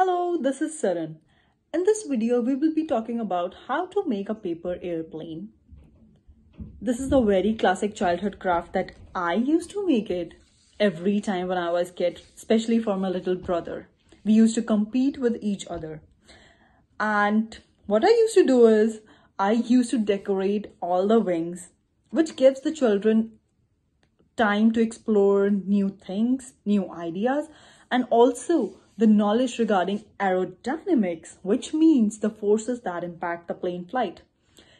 Hello, this is Saran. In this video, we will be talking about how to make a paper airplane. This is a very classic childhood craft that I used to make it every time when I was a kid, especially for my little brother. We used to compete with each other. And what I used to do is, I used to decorate all the wings, which gives the children time to explore new things, new ideas, and also the knowledge regarding aerodynamics, which means the forces that impact the plane flight.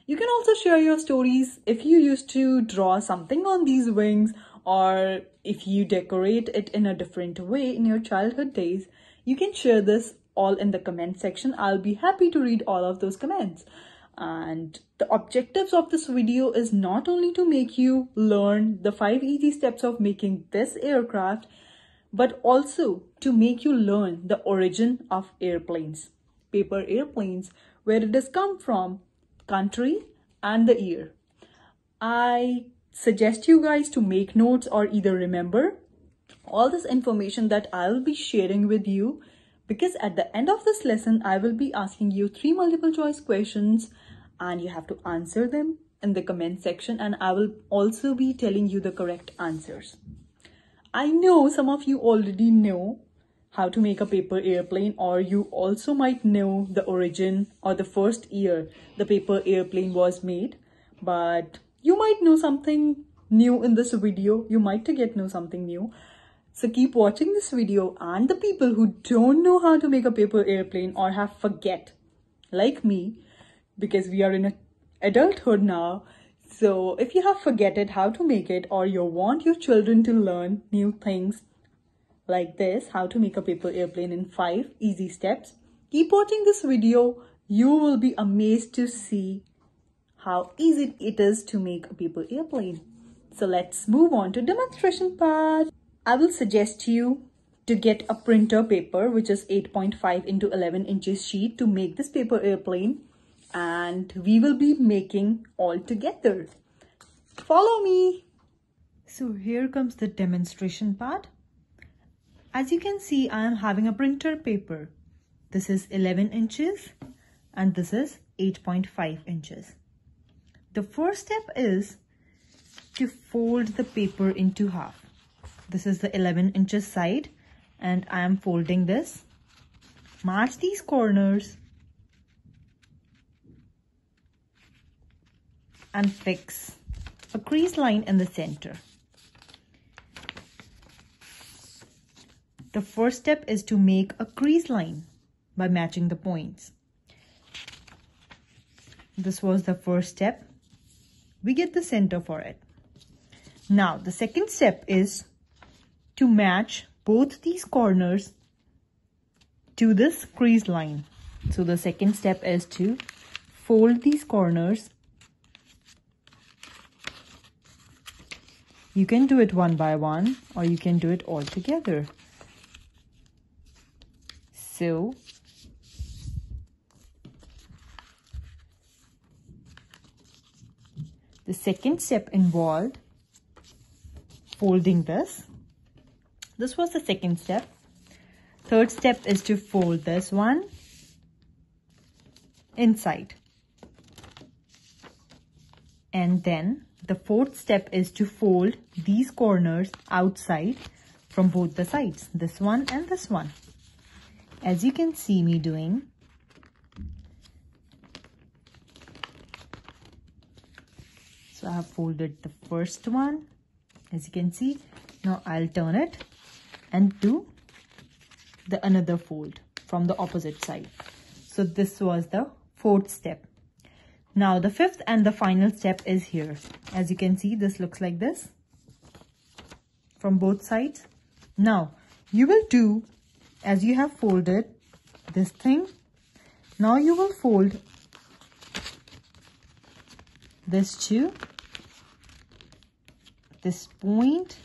You can also share your stories if you used to draw something on these wings, or if you decorate it in a different way in your childhood days. You can share this all in the comment section. I'll be happy to read all of those comments. And the objectives of this video is not only to make you learn the 5 easy steps of making this aircraft, but also to make you learn the origin of airplanes, paper airplanes, where it has come from, country and the year. I suggest you guys to make notes or either remember all this information that I'll be sharing with you, because at the end of this lesson, I will be asking you 3 multiple choice questions and you have to answer them in the comment section, and I will also be telling you the correct answers. I know some of you already know how to make a paper airplane, or you also might know the origin or the first year the paper airplane was made, but you might know something new in this video. You might know something new. So keep watching this video, and the people who don't know how to make a paper airplane or have forget, like me, because we are in adulthood now. So if you have forgotten how to make it, or you want your children to learn new things like this, how to make a paper airplane in 5 easy steps, keep watching this video. You will be amazed to see how easy it is to make a paper airplane. So let's move on to demonstration part. I will suggest you to get a printer paper, which is 8.5 into 11 inches sheet, to make this paper airplane. And we will be making all together. Follow me. So here comes the demonstration part. As you can see, I am having a printer paper. This is 11 inches and this is 8.5 inches. The first step is to fold the paper into half. This is the 11 inches side and I am folding this. Match these corners and fix a crease line in the center. The first step is to make a crease line by matching the points. This was the first step. We get the center for it. Now the second step is to match both these corners to this crease line. So the second step is to fold these corners. You can do it one by one, or you can do it all together. So the second step involved folding this. This was the second step. Third step is to fold this one inside. And then the fourth step is to fold these corners outside from both the sides, this one and this one. As you can see me doing, so I have folded the first one, as you can see. Now I'll turn it and do the another fold from the opposite side. So this was the fourth step. Now the fifth and the final step is here. As you can see, this looks like this from both sides. Now you will do, as you have folded this thing, now you will fold this to this point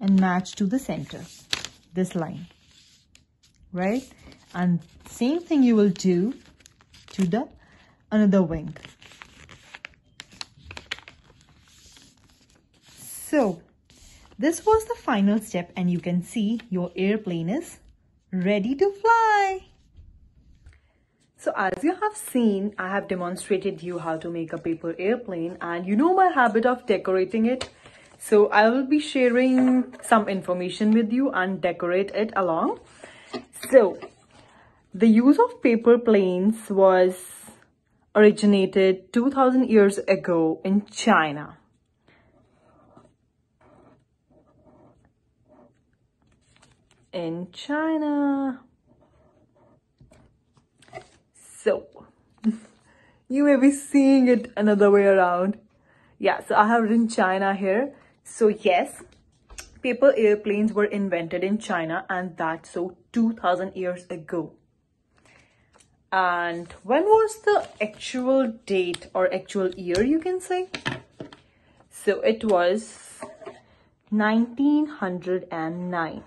and match to the center, this line, right? And same thing you will do to the another wing. So this was the final step, and you can see your airplane is ready to fly. So as you have seen, I have demonstrated you how to make a paper airplane, and you know my habit of decorating it. So I will be sharing some information with you and decorate it along. So the use of paper planes was originated 2000 years ago in China. So you may be seeing it another way around. Yeah, so I have written China here. So yes, paper airplanes were invented in China, and that's so 2000 years ago. And when was the actual date or actual year, you can say? So it was 1909.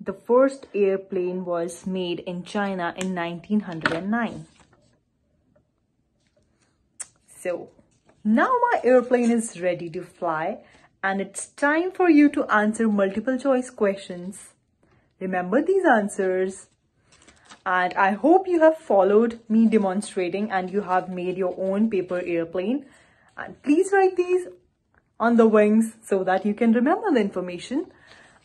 The first airplane was made in China in 1909. So now my airplane is ready to fly, and it's time for you to answer multiple choice questions. Remember these answers. And I hope you have followed me demonstrating and you have made your own paper airplane. And please write these on the wings so that you can remember the information.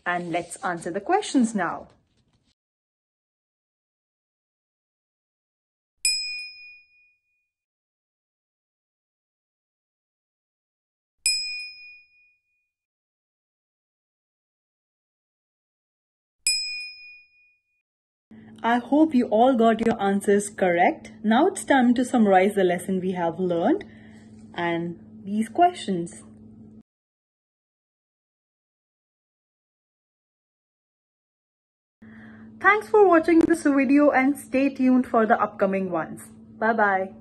And let's answer the questions now. I hope you all got your answers correct. Now it's time to summarize the lesson we have learned and these questions. Thanks for watching this video and stay tuned for the upcoming ones. Bye-bye.